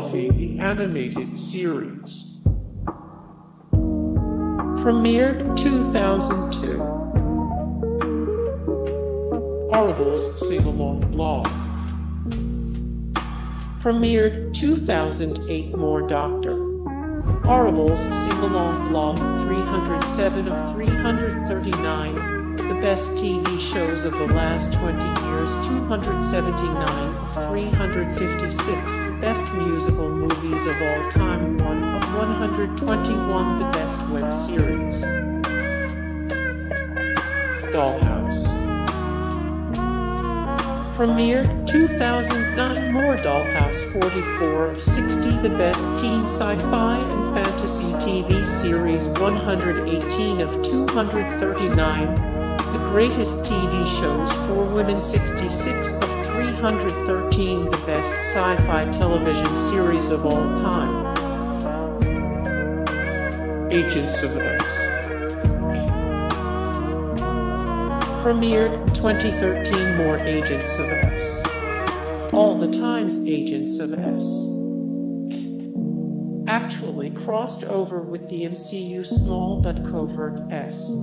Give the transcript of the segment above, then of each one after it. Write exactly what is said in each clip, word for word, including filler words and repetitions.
Buffy the Animated Series. Premiered two thousand two. Horrible's Sing-Along Blog. Premiered two thousand eight. More Doctor Horrible's Sing-Along Blog three hundred seven of three hundred thirty-nine, the best T V shows of the last twenty years two hundred seventy-nine of three hundred fifty-six, best musical movies of all time one of one hundred twenty-one, the best web series. Dollhouse. Premiered two thousand nine. More Dollhouse forty-four of sixty, the best teen sci-fi and fantasy T V series one hundred eighteen of two hundred thirty-nine, the greatest T V shows for women sixty-six of three hundred thirteen, the best sci-fi television series of all time. Agents of S H I E L D Premiered twenty thirteen. More Agents of S. All the times Agents of S actually crossed over with the M C U small but covert S.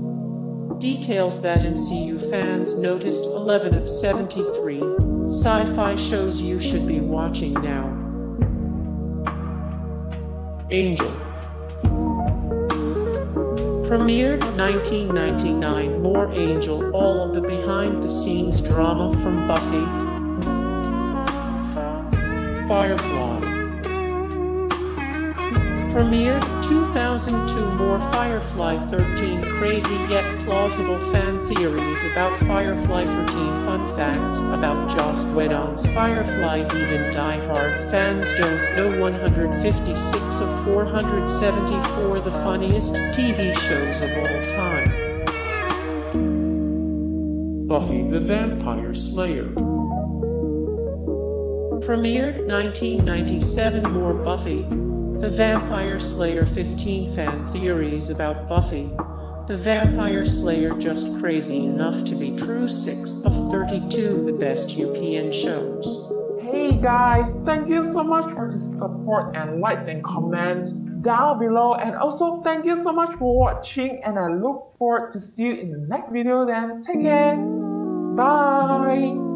Details that M C U fans noticed eleven of seventy-three. Sci-fi shows you should be watching now. Angel. Premiered nineteen ninety-nine. More Angel, all of the behind-the-scenes drama from Buffy. Firefly. Premiered two thousand two. More Firefly thirteen, crazy yet plausible fan theories about Firefly fourteen, fun facts about Joss Whedon's Firefly even die-hard fans don't know one hundred fifty-six of four hundred seventy-four, the funniest T V shows of all time. Buffy the Vampire Slayer. Premiered nineteen ninety-seven. More Buffy the Vampire Slayer fifteen, fan theories about Buffy the Vampire Slayer just crazy enough to be true six of thirty-two, the best U P N shows. Hey guys, thank you so much for the support and likes and comments down below, and also thank you so much for watching, and I look forward to see you in the next video then. Take care. Bye.